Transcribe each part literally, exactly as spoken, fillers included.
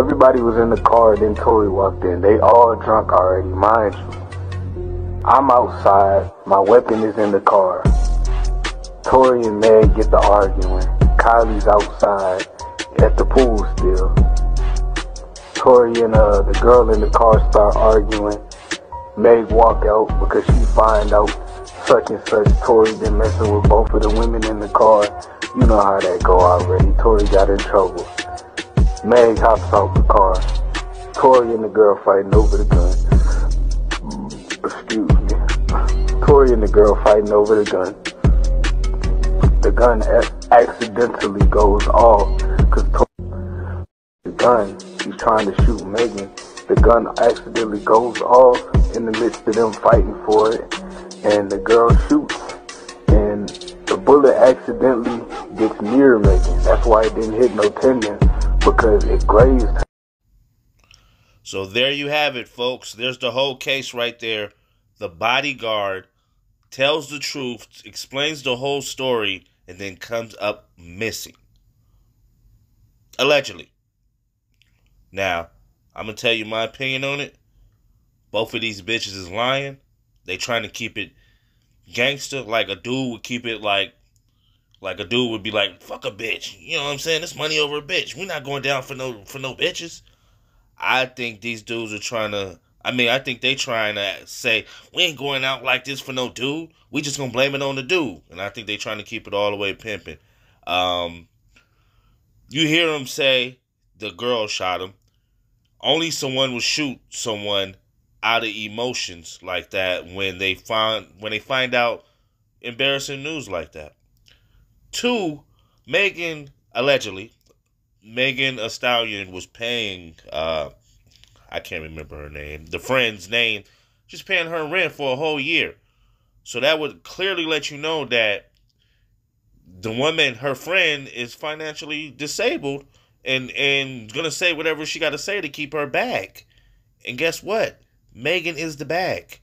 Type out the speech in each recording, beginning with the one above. Everybody was in the car, then Tori walked in. They all drunk already, mind you. I'm outside, my weapon is in the car. Tori and Meg get to arguing. Kylie's outside at the pool still. Tori and uh, the girl in the car start arguing. Meg walk out because she find out such and such Tori been messing with both of the women in the car. You know how that go already. Tori got in trouble. Meg hops out the car. Tori and the girl fighting over the gun. Excuse me. Tori and the girl fighting over the gun. The gun accidentally goes off because Tori, the gun, she's trying to shoot Megan. The gun accidentally goes off in the midst of them fighting for it, and the girl shoots, and the bullet accidentally gets near Megan. That's why it didn't hit no tendon, because it grazed her. So there you have it, folks. There's the whole case right there. The bodyguard tells the truth, explains the whole story, and then comes up missing. Allegedly. Now, I'm going to tell you my opinion on it. Both of these bitches is lying. They trying to keep it gangster. Like a dude would keep it like, like a dude would be like, fuck a bitch. You know what I'm saying? It's money over a bitch. We're not going down for no, for no bitches. I think these dudes are trying to, I mean, I think they trying to say, we ain't going out like this for no dude. We just going to blame it on the dude. And I think they trying to keep it all the way pimping. Um, you hear them say the girl shot him. Only someone will shoot someone out of emotions like that when they find when they find out embarrassing news like that. Two, Megan allegedly, Megan Thee Stallion was paying uh, I can't remember her name, the friend's name, she's paying her rent for a whole year. So that would clearly let you know that the woman, her friend, is financially disabled. And and gonna say whatever she gotta say to keep her bag. And guess what? Megan is the bag.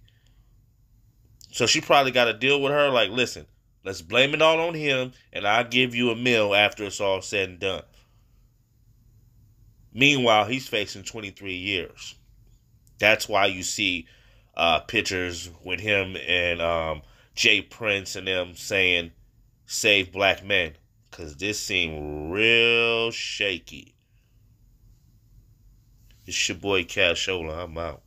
So she probably gotta deal with her like, listen, let's blame it all on him, and I'll give you a meal after it's all said and done. Meanwhile, he's facing twenty-three years. That's why you see uh, pictures with him and um, Jay Prince and them saying, save black men. Because this seemed real shaky. It's your boy Cashola. I'm out.